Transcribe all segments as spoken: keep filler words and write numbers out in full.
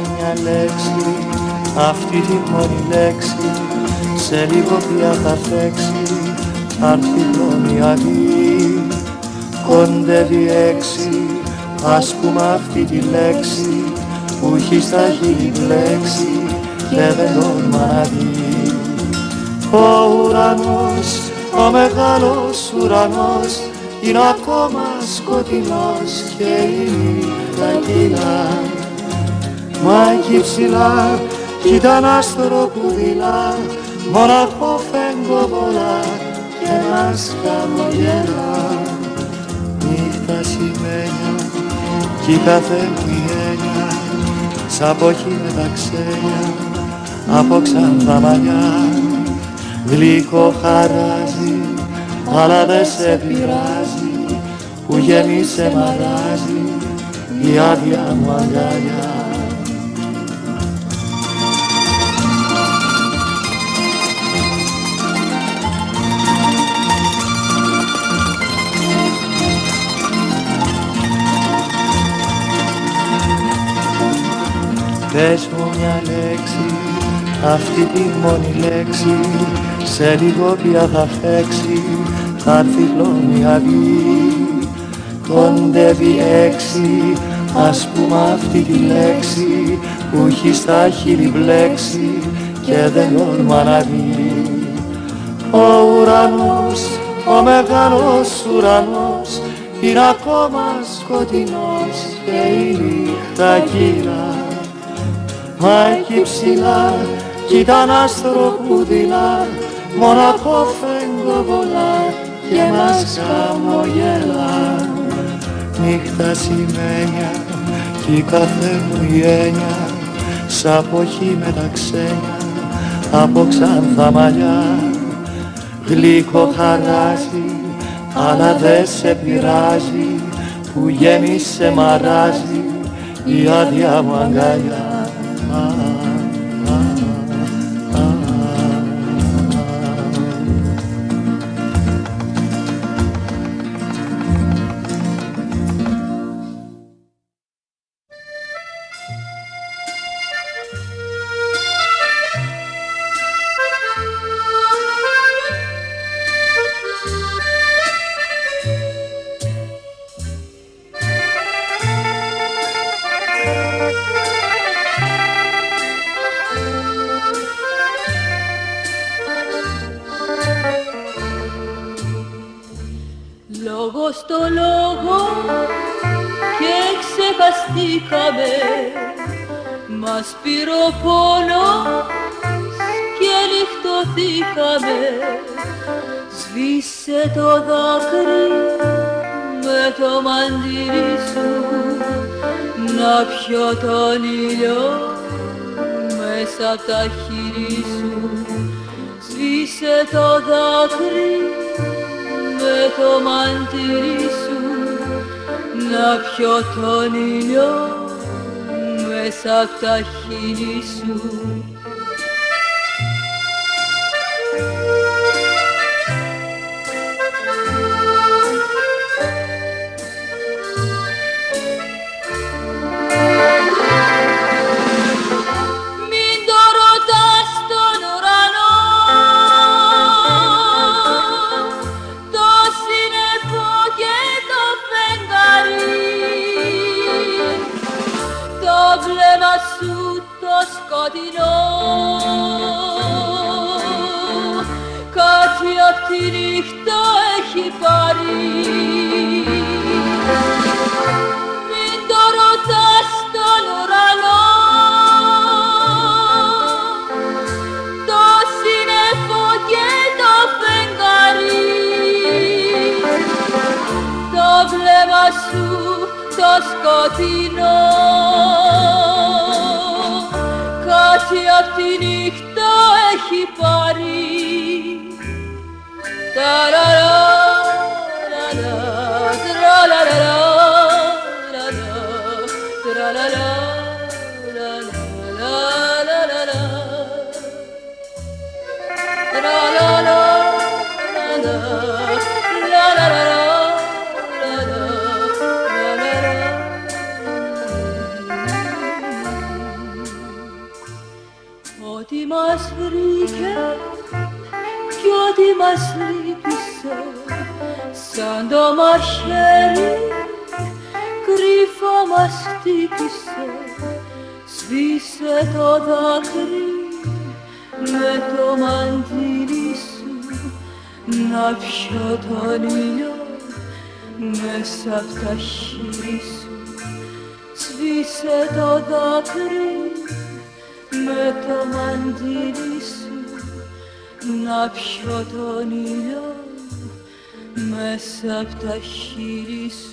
μια λέξη, αυτή τη μόνη λέξη, σε λίγο πια θα φέξει, αρθιδομιαδή, κοντεύει έξι, ας πούμε αυτή τη λέξη, που έχει στα χείλη πλέξει και δεν τον μάθει. Ο ουρανός, ο μεγάλος ουρανός, είναι ακόμα σκοτεινός και είναι κακύλα. Μα εκεί ψηλά, κοίτα ένα άστρο που δειλά, μοναχό φεγγοβολά και μας χαμογελά. Νύχτα σημαίνια κι η κάθε μου έννοια, σαν πόχη με τα ξένια, από ξανθά μαλλιά. Γλυκό χαράζει, αλλά δε σε πειράζει, που γέμισε μαράζει η άδεια μου αγκαλιά. Πες μου μια λέξη, αυτή τη μόνη λέξη, σε λίγο πια θα φέξει, θα έρθει αυγή. Κοντεύει έξι, ας πούμε αυτή τη λέξη, που έχει στα χείλη μπλέξει και δεν όρμα να δει. Ο ουρανός, ο μεγάλος ουρανός, είναι ακόμα σκοτεινός και η νύχτα κύλα. Μα εκεί ψηλά, κοίτα ένα άστρο που δειλά, μοναχό φεγγοβολά και μας χαμογελά. Νύχτα σημαίνια κι η κάθε μου γένια, σαν αποχή με τα ξένια, από ξανθά μαλλιά. Γλυκό χαράζει, αλλά δε σε πειράζει, που γέμισε μαράζει η άδεια μου αγκαλιά. Μας πήρε ο πόνος και λιχτωθήκαμε. Σβήσε το δάκρυ με το μαντίλι σου, να πιω τον ήλιο μέσα απ' τα χείλη σου. Σβήσε το δάκρυ με το μαντίλι σου, να πιω τον ήλιο μέσα απ' τα χείλη σου. Μην το ρωτάς τον ουρανό, το σύννεφο και το φεγγάρι, το βλέμμα σου το σκοτεινό, κάτι απ' τη νύχτα έχει πάρει. Μην το ρωτάς τον ουρανό, το σύννεφο και το φεγγάρι, το βλέμμα σου το σκοτεινό, κάτι απ' τη νύχτα έχει πάρει. Thank you. Ό,τι μας βρήκε κι ό,τι μας λύπησε, σαν το μαχαίρι κρύφα μας χτύπησε. Σβήσε το δάκρυ με το μαντήλι σου, να πιω τον ήλιο μέσα απ' τα χείλη σου. Σβήσε το δάκρυ με το μαντήλι σου, να πιω τον ήλιο μέσα απ' τα χείλη σου.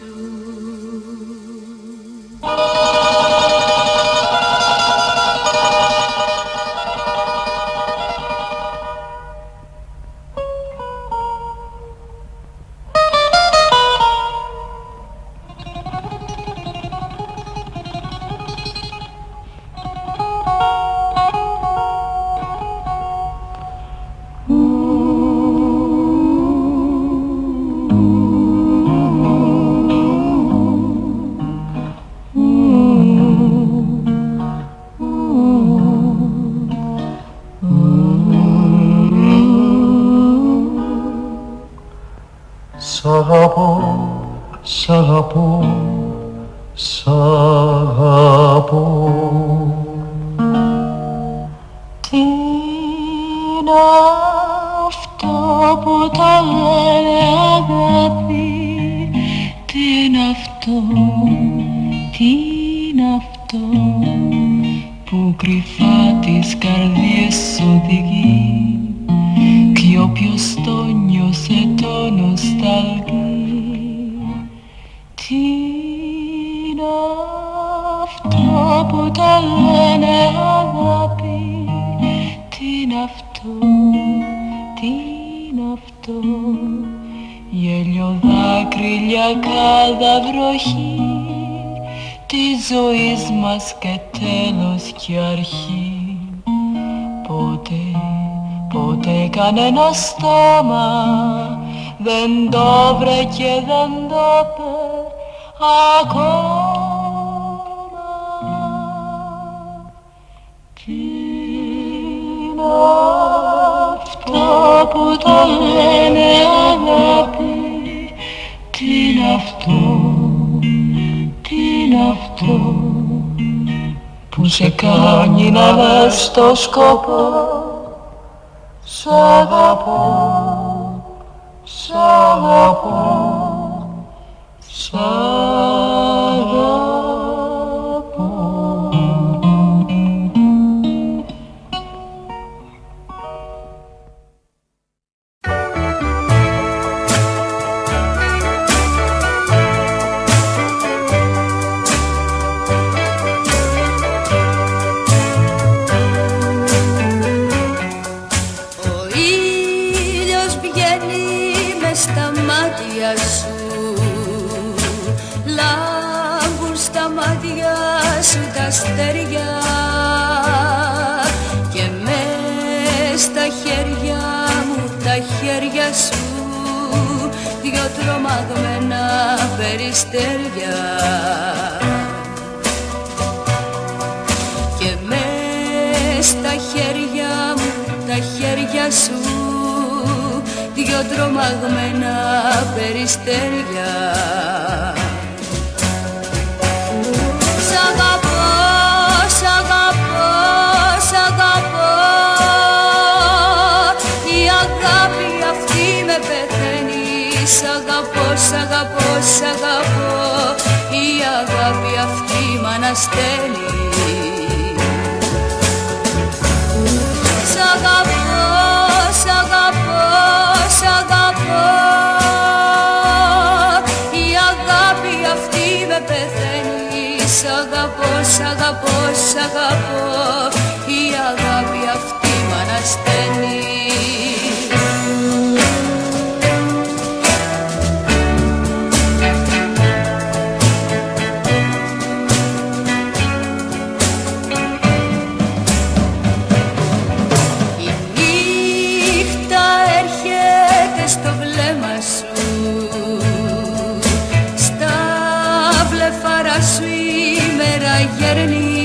Σ' αγαπώ, σ' αγαπώ. Τι είναι αυτό που τα λένε αγάπη, τι είναι αυτό, τι είναι αυτό που κρυφά τις καρδιές οδηγεί, κι όποιος το νιώσε το νοσταλγεί. Τι είναι αυτό που τα λένε αγάπη, τι είναι αυτό, τι είναι αυτό, γέλιο δάκρυ, λιακάδα βροχή της ζωής μας και τέλος και αρχή. Ποτέ, ποτέ κανένα στόμα δεν το βρε και δεν το πε ακόμα. Τι είναι αυτό που τα λένε αγάπη, τι είναι αυτό, τι είναι αυτό που σε κάνει να δες το σκοπό. Σ' αγαπώ, σ' αγαπώ, σ' αγαπώ. Ο ήλιος βγαίνει μες στα μάτια σου, λάμπουν στα μάτια σου τα αστέρια και μες στα χέρια μου, τα χέρια σου, δυο τρομαγμένα περιστέρια. Και μες στα χέρια μου, τα χέρια σου, δυο τρομαγμένα περιστέρια. Σ' αγαπώ, σ' αγαπώ, σ' αγαπώ, η αγάπη αυτή μ' αναστέλει. Σ' αγαπώ, σ' αγαπώ, σ' αγαπώ, η αγάπη αυτή με πεθαίνει. Σ' αγαπώ, σ' αγαπώ, σ' αγαπώ, η αγάπη αυτή μ' αναστέλει. Σου η μέρα γέρνει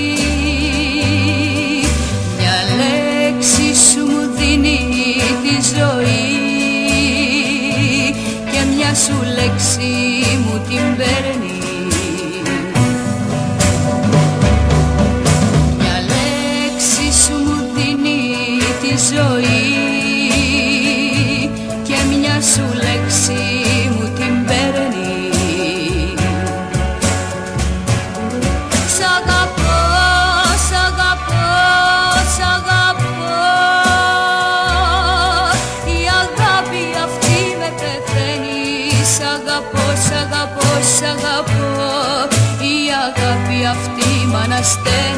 ασθένη.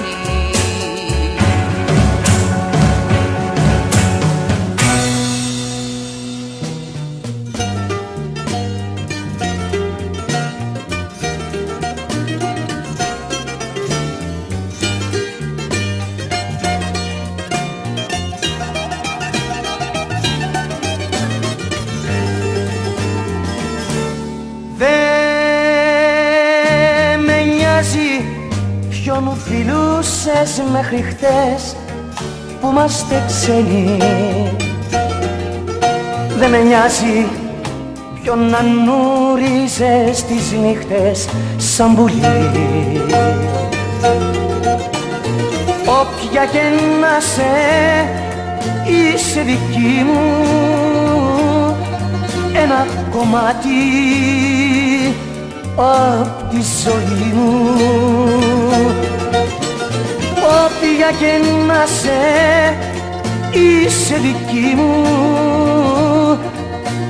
Μου φιλούσες μέχρι χτες που είμαστε ξένοι. Δε με νοιάζει ποιον ανούριζες τις νύχτες σαν πουλί. Όποια και να σε, είσαι δική μου, ένα κομμάτι απ' τη ζωή μου. Όποια και να σε, είσαι δική μου,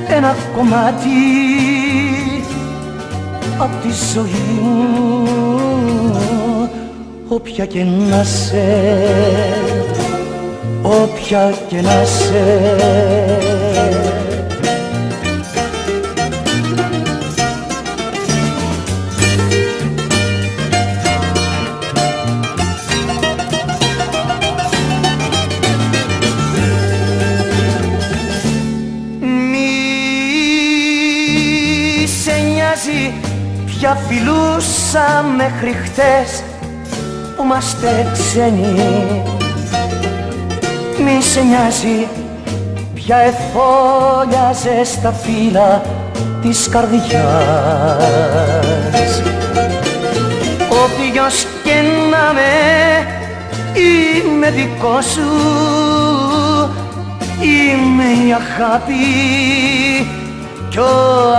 ένα κομμάτι απ' τη ζωή μου. Όποια και να σε, όποια και να σε. Ποια φιλούσα μέχρι χτες που είμαστε ξένοι. Μη σε νοιάζει ποια εφόλιαζες τα φύλλα της καρδιάς. Όποιος και να με, είμαι δικό σου, είμαι η αγάπη κι ο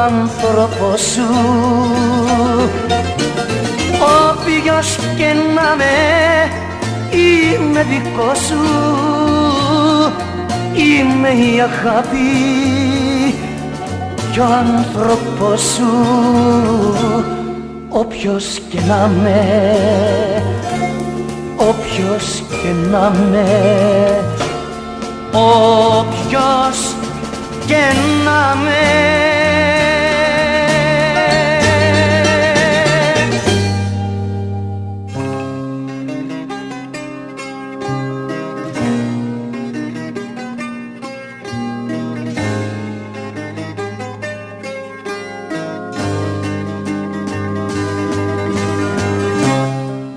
άνθρωπος σου. Όποιος και να με, είμαι δικό σου, είμαι η αγάπη κι ο άνθρωπος σου. Όποιος και να με, όποιος και να με, όποιος και να με.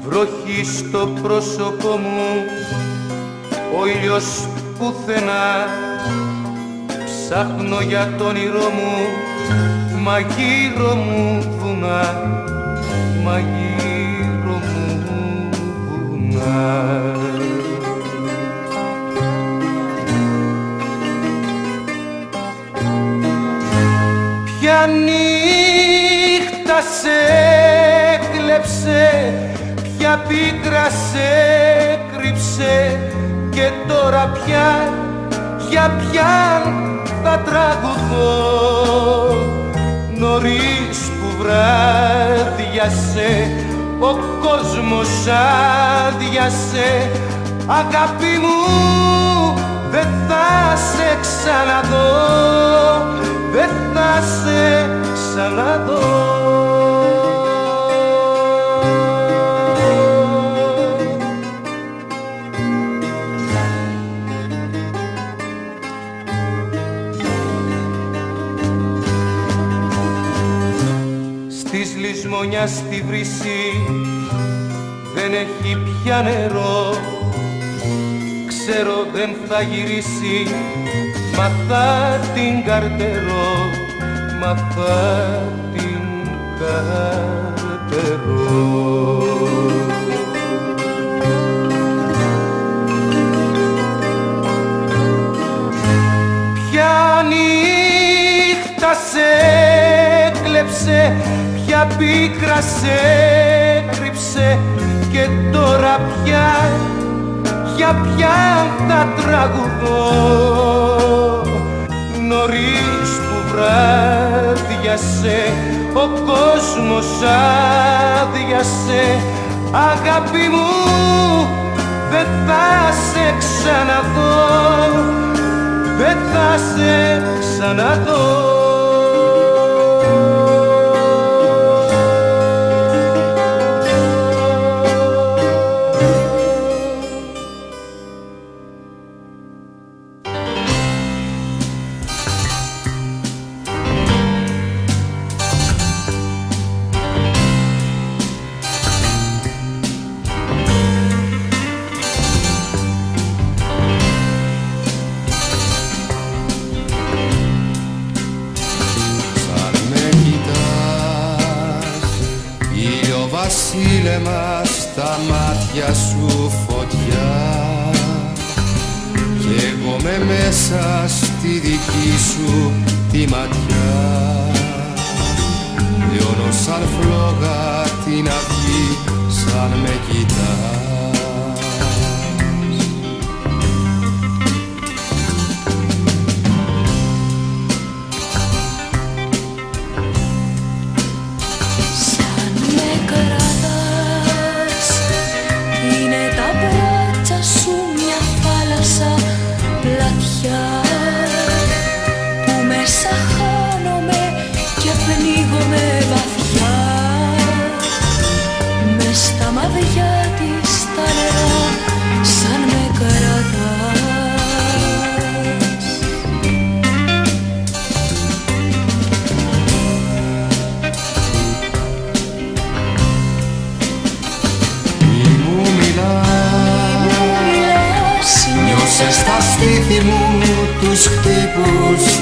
Βροχή στο πρόσωπο μου, ο ήλιος πουθενά. Ψάχνω για το όνειρό μου, μα γύρω μου βουνά, μα γύρω μου βουνά. Ποια νύχτα σε έκλεψε, ποια πίκρα σε κρύψε, και τώρα πια, για ποιαν θα τραγουδώ, νωρίς που βράδιασε, ο κόσμος άδιασε. Αγάπη μου, δεν θα σε ξαναδώ, δεν θα σε ξαναδώ. Της λησμονιάς στη βρύση δεν έχει πια νερό. Ξέρω δεν θα γυρίσει, μα θα την καρτερώ, μα θα την καρτερώ. Ποια νύχτα σε έκλεψε, ποια πίκρα σε κρύψε, και τώρα πια, για πια θα τραγουδώ, νωρίς που βράδιασε, ο κόσμος άδιασε. Αγάπη μου, δεν θα σε ξαναδώ, δεν θα σε ξαναδώ. Βασίλεμα στα μάτια σου φωτιά, κι εγώ με μέσα στη δική σου τη ματιά. Λιώνω σαν φλόγα την αυγή σαν με κοιτάς.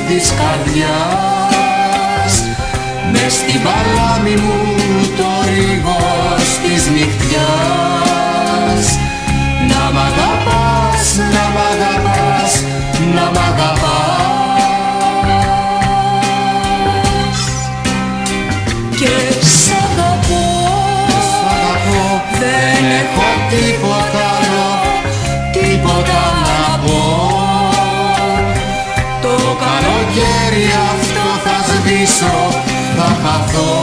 Της καρδιάς, μες στην παλάμη μου το ρίγος της νυχτιάς. Να μ' αγαπάς, να μ' αγαπάς, να μ' αγαπάς. Και σ' αγαπώ, σ' αγαπώ, δεν έχω τίποτα άλλο, τίποτα να πω. Καλοκαίρι αυτό θα σβήσω, θα χαθώ.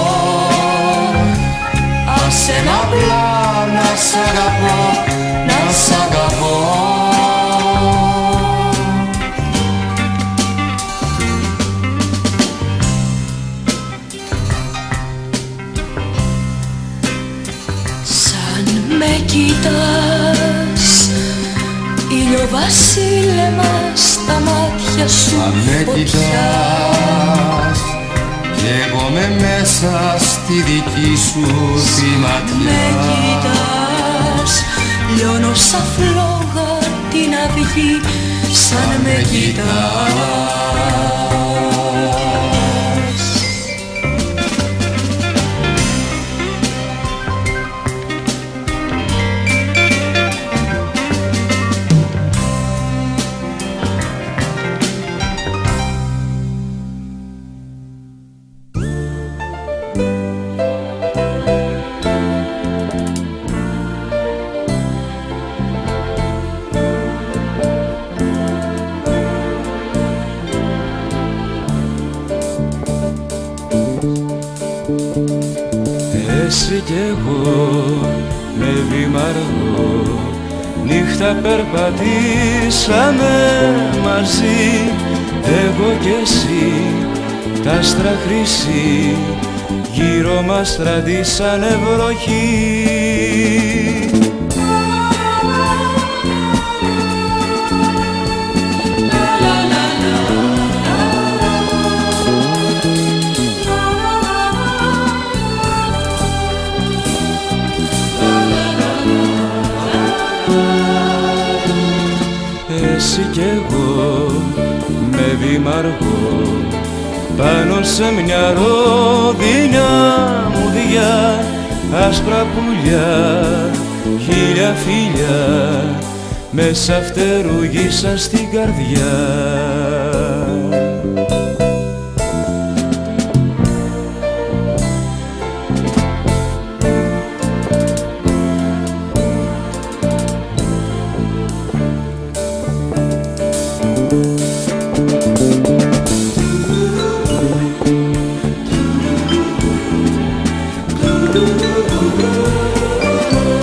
Ας είναι απλά να σ' αγαπώ, να σ' αγαπώ. Σαν με κοιτάς, ηλιοβασίλεμα στα μάτια. Αν με κοιτάς, κι εγώ με μέσα στη δική σου τη ματιά. Με κοιτάς, λιώνω σαν φλόγα την αυγή, σαν με κοιτάς. Εσύ κι εγώ με βήμα αργό νύχτα περπατήσαμε μαζί. Εγώ κι εσύ τ' άστρα χρυσή γύρω μας τραντήσανε βροχή. Εσύ κι εγώ με βήμα αργό πάνω σε μια ροδινιά μουδιά, άσπρα πουλιά, χίλια φιλιά μέσα φτερουγήσαν στην καρδιά. Ooh, ooh, ooh, ooh.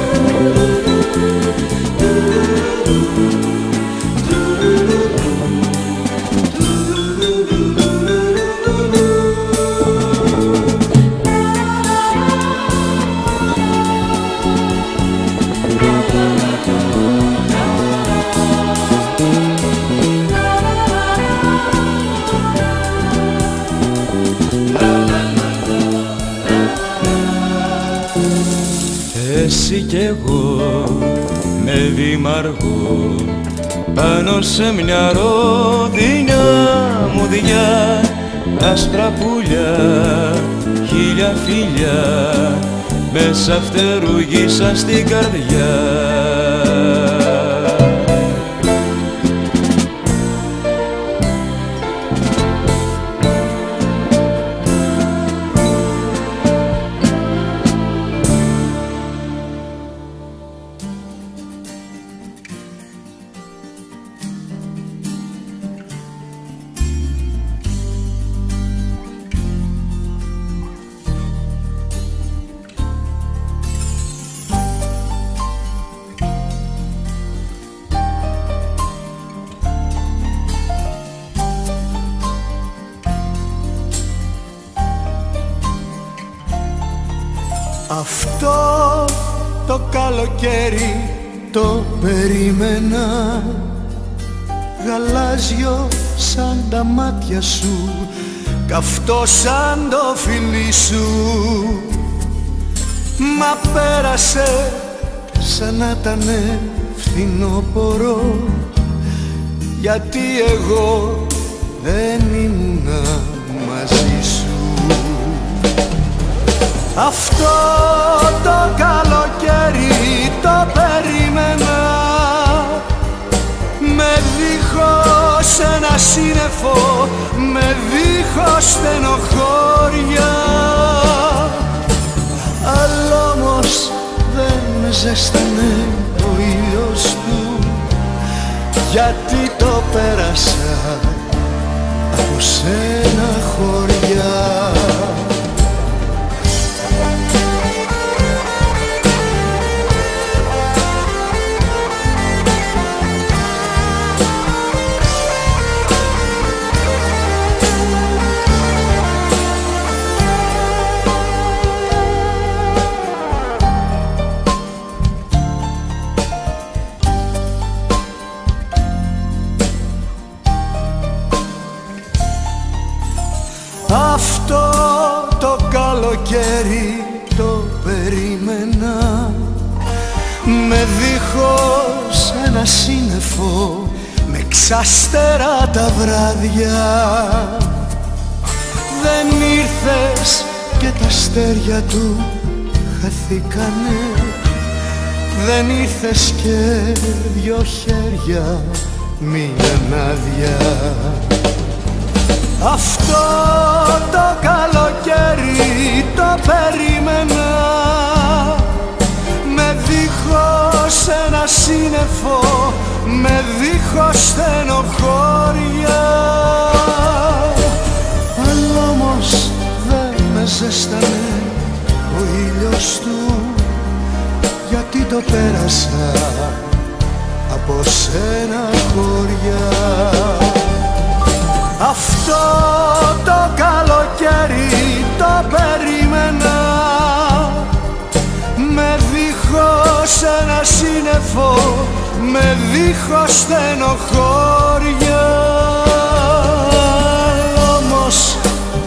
Εσύ κι εγώ με δημαργό πάνω σε μια ρόδινια μουδιά, άστρα πουλιά, χίλια φιλιά μέσα φτερουγήσα στην καρδιά. Αυτό το καλοκαίρι το περίμενα, γαλάζιο σαν τα μάτια σου, καυτό σαν το φιλί σου. Μα πέρασε σαν να ήτανε φθινόπωρο, γιατί εγώ δεν ήμουνα μαζί σου. Αυτό το καλοκαίρι το περίμενα, με δίχως ένα σύννεφο, με δίχως στενοχώρια. Αλλά όμως δεν ζέστανε ο ήλιος του, γιατί το πέρασα από σένα χωριά. Αυτό το καλοκαίρι το περίμενα, με δίχως ένα σύννεφο, με ξαστέρα τα βράδια. Δεν ήρθες και τα αστέρια του χαθήκανε, δεν ήρθες και δυο χέρια μείναν άδεια. Αυτό το καλοκαίρι το περίμενα, με δίχως ένα σύννεφο, με δίχως στενοχώρια. Αλλά όμως δεν με ζέστανε ο ήλιος του, γιατί το πέρασα από σένα χωριά. Αυτό το καλοκαίρι το περίμενα, με δίχως ένα σύννεφο, με δίχως στενοχώρια. Όμως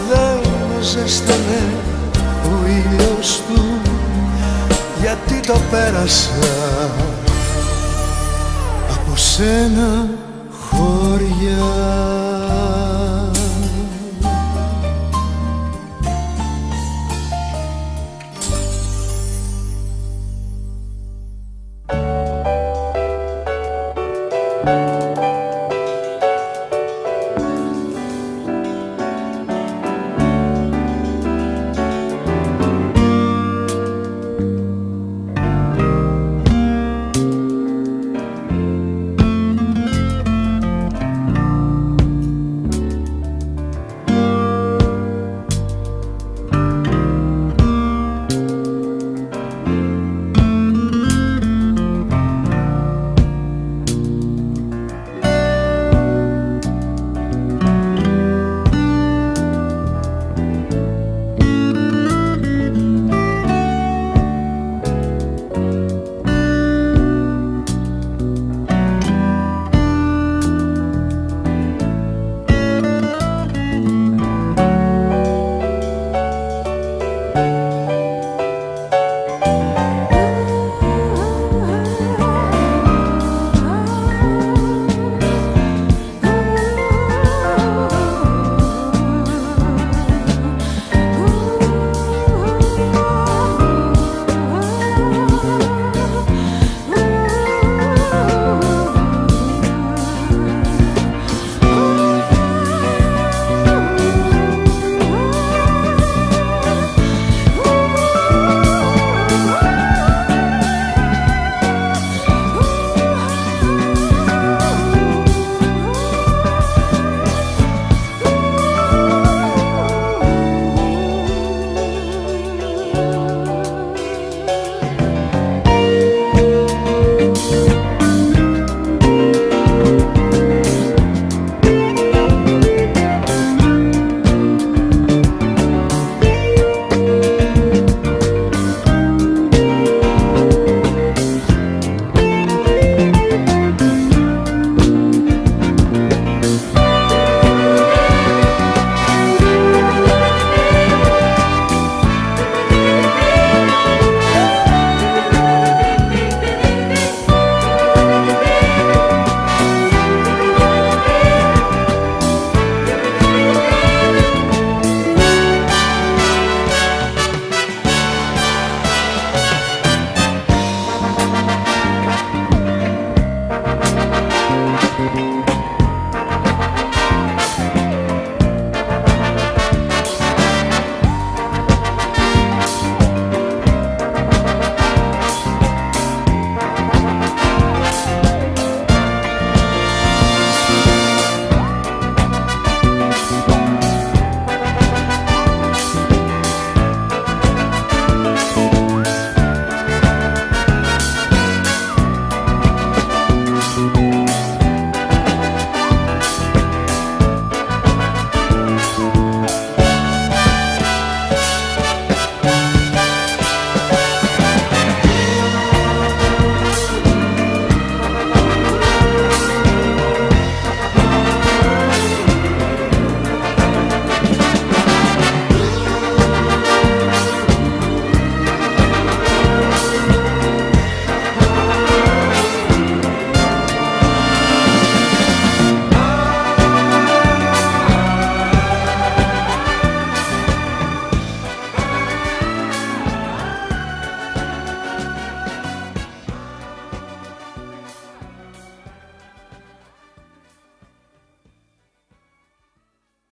δεν ζέστανε ο ήλιος του, γιατί το πέρασα από σένα χωριά. Thank you.